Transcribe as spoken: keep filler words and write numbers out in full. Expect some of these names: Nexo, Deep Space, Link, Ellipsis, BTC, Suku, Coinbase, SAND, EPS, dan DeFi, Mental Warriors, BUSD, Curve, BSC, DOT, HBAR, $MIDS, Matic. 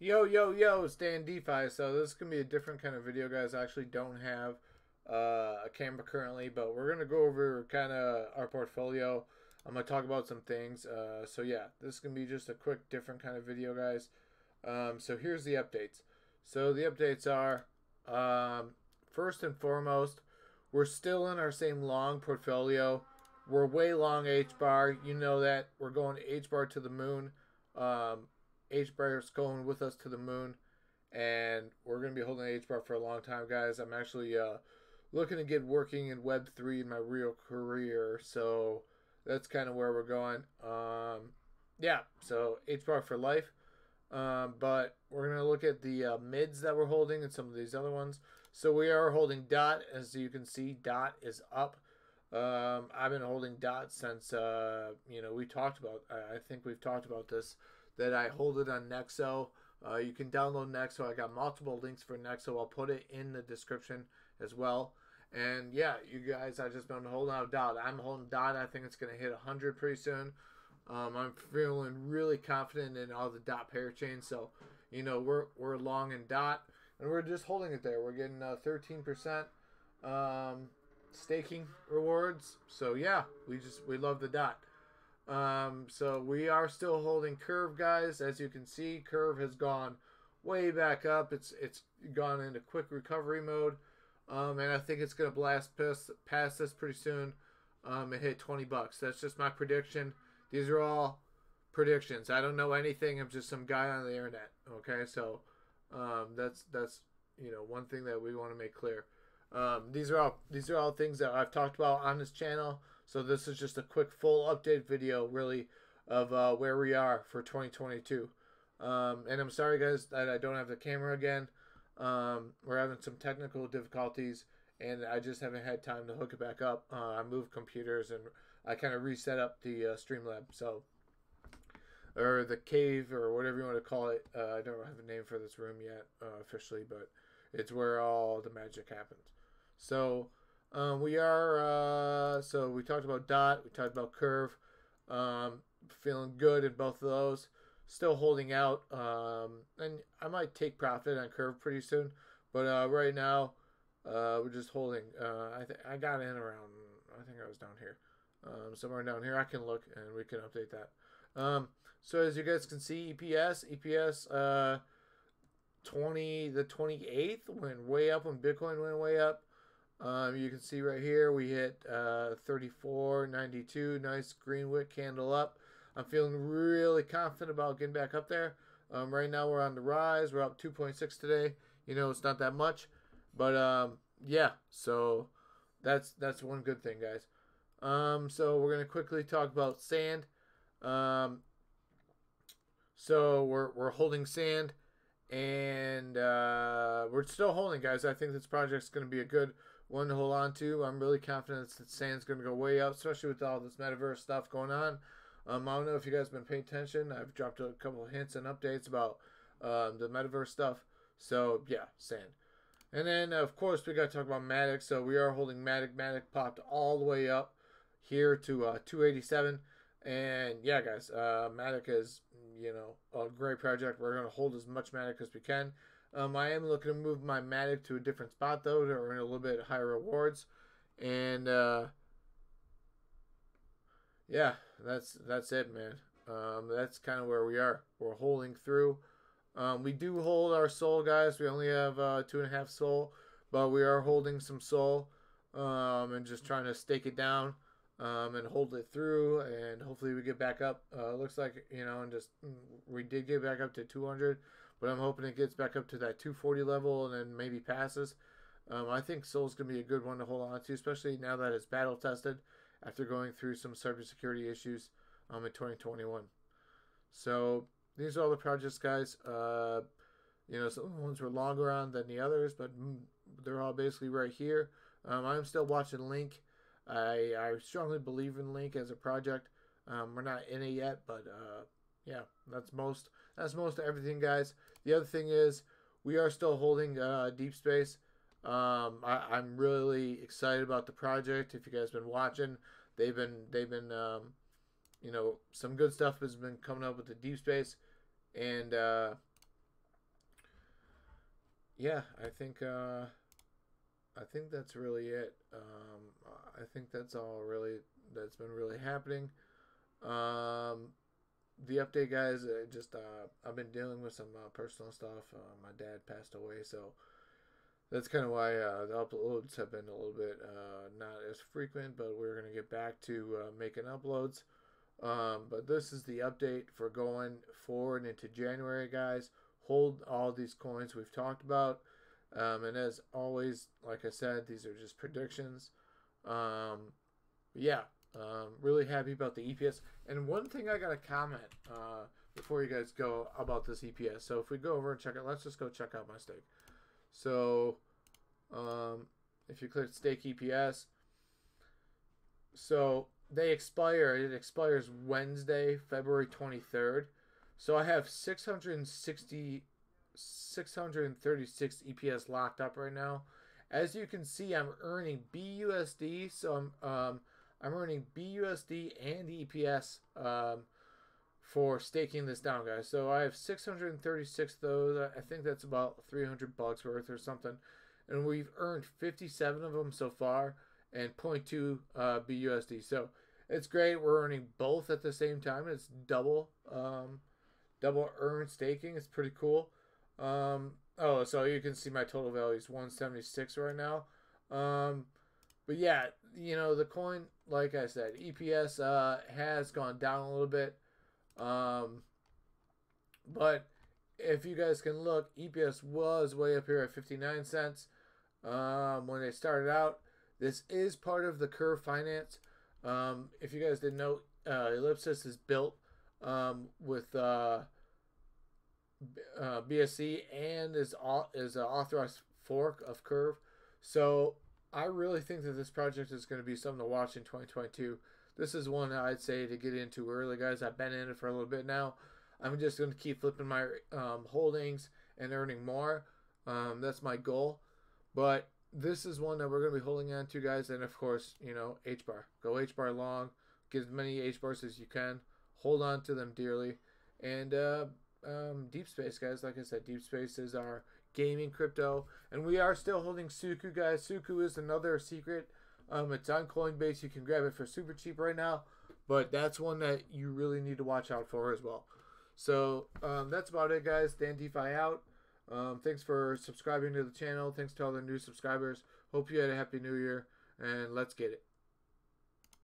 Yo, yo, yo, it's Dan DeFi. So this is going to be a different kind of video, guys. I actually don't have uh, a camera currently, but we're going to go over kind of our portfolio. I'm going to talk about some things. Uh, so yeah, this is going to be just a quick different kind of video, guys. Um, so here's the updates. So the updates are, um, first and foremost, we're still in our same long portfolio. We're way long H bar. You know that. We're going H bar to the moon. Um, H bar is going with us to the moon, and we're going to be holding H bar for a long time, guys. I'm actually uh, looking to get working in Web three in my real career, so that's kind of where we're going. Um, yeah, so H bar for life. Um, but we're going to look at the uh, mids that we're holding and some of these other ones. So we are holding D O T. As you can see, D O T is up. Um, I've been holding D O T since, uh, you know, we talked about, I think we've talked about this, that I hold it on Nexo. Uh, you can download Nexo. I got multiple links for Nexo. I'll put it in the description as well. And yeah, you guys, I just been holding out D O T. I'm holding D O T. I think it's going to hit one hundred pretty soon. Um, I'm feeling really confident in all the D O T pair chains. So, you know, we're, we're long in D O T, and we're just holding it there. We're getting uh, thirteen percent um, staking rewards. So yeah, we just, we love the D O T. Um, so we are still holding Curve, guys. As you can see, Curve has gone way back up. It's, it's gone into quick recovery mode. Um, and I think it's going to blast past, past this pretty soon. Um, and hit twenty bucks. That's just my prediction. These are all predictions. I don't know anything. I'm just some guy on the internet. Okay, so um, that's that's you know one thing that we want to make clear. Um, these are all these are all things that I've talked about on this channel. So this is just a quick full update video, really, of uh, where we are for twenty twenty-two. Um, and I'm sorry, guys, that I don't have the camera again. Um, we're having some technical difficulties, and I just haven't had time to hook it back up. Uh, I moved computers and I kind of reset up the uh, Streamlab, so, or the cave, or whatever you want to call it. Uh, I don't have a name for this room yet uh, officially, but it's where all the magic happens. So um, we are. Uh, so we talked about D O T. We talked about Curve. Um, feeling good in both of those. Still holding out, um, and I might take profit on Curve pretty soon. But uh, right now, uh, we're just holding. Uh, I think I got in around. I think I was down here. Um, somewhere down here. I can look and we can update that. Um, so as you guys can see, E P S, E P S, uh, twenty, the twenty-eighth went way up when Bitcoin went way up. Um, you can see right here, we hit, uh, thirty-four ninety-two, nice green wick candle up. I'm feeling really confident about getting back up there. Um, right now we're on the rise. We're up two point six today. You know, it's not that much, but, um, yeah, so that's, that's one good thing, guys. Um, so we're going to quickly talk about SAND. Um, so we're, we're holding SAND, and, uh, we're still holding, guys. I think this project's going to be a good one to hold on to. I'm really confident that SAND's going to go way up, especially with all this metaverse stuff going on. Um, I don't know if you guys have been paying attention. I've dropped a couple of hints and updates about, um, the metaverse stuff. So yeah, SAND. And then of course we got to talk about Matic. So we are holding Matic. Matic popped all the way up here to uh, two eighty-seven, and yeah, guys, uh, Matic is, you know, a great project. We're gonna hold as much Matic as we can. Um, I am looking to move my Matic to a different spot though, to earn a little bit higher rewards, and uh, yeah, that's that's it, man. Um, that's kind of where we are. We're holding through. Um, we do hold our soul, guys. We only have uh, two and a half soul, but we are holding some soul. Um, and just trying to stake it down, um, and hold it through, and hopefully we get back up. Uh, looks like, you know, and just, we did get back up to two hundred, but I'm hoping it gets back up to that two forty level and then maybe passes. Um, I think soul's going to be a good one to hold on to, especially now that it's battle tested after going through some cybersecurity issues, um, in twenty twenty-one. So these are all the projects, guys. Uh, you know, some ones were longer on than the others, but they're all basically right here. Um, I'm still watching Link. I, I strongly believe in Link as a project. Um, we're not in it yet, but uh, yeah, that's most that's most of everything, guys. The other thing is we are still holding uh, Deep Space. Um, I, I'm really excited about the project. If you guys have been watching, they've been they've been um, you know, some good stuff has been coming up with the Deep Space, and uh, yeah, I think uh, I think that's really it. Um, I think that's all really that's been really happening. Um, the update, guys. I just uh, I've been dealing with some uh, personal stuff. Uh, my dad passed away, so that's kind of why uh, the uploads have been a little bit uh, not as frequent. But we're gonna get back to uh, making uploads. Um, but this is the update for going forward into January, guys. Hold all these coins we've talked about. Um, and as always, like I said, these are just predictions. Um, yeah, um, really happy about the E P S. And one thing I got to comment uh, before you guys go about this E P S. So if we go over and check it, let's just go check out my stake. So um, if you click stake E P S, so they expire. It expires Wednesday, February twenty-third. So I have six hundred sixty, six hundred thirty-six E P S locked up right now. As you can see, I'm earning B U S D. So I'm, um, I'm earning B U S D and E P S um, for staking this down, guys. So I have six hundred thirty-six of those. I think that's about three hundred bucks worth or something. And we've earned fifty-seven of them so far and zero point two uh, B U S D. So it's great. We're earning both at the same time. It's double. Um, Double earn staking. It's pretty cool. Um, oh, so you can see my total value is one seventy-six right now. Um, but yeah, you know, the coin, like I said, E P S uh, has gone down a little bit. Um, but if you guys can look, E P S was way up here at fifty-nine cents um, when they started out. This is part of the Curve Finance. Um, if you guys didn't know, uh, Ellipsis is built um with uh, uh B S C and is all is an authorized fork of Curve. So I really think that this project is going to be something to watch in twenty twenty-two. This is one I'd say to get into early, guys. I've been in it for a little bit now. I'm just going to keep flipping my um holdings and earning more. Um that's my goal, but this is one that we're going to be holding on to, guys. And of course, you know, H bar, go H bar long, get as many H bars as you can. Hold on to them dearly. And uh, um, Deep Space, guys. Like I said, Deep Space is our gaming crypto. And we are still holding Suku, guys. Suku is another secret. Um, it's on Coinbase. You can grab it for super cheap right now. But that's one that you really need to watch out for as well. So um, that's about it, guys. Dan DeFi out. Um, thanks for subscribing to the channel. Thanks to all the new subscribers. Hope you had a happy new year. And let's get it.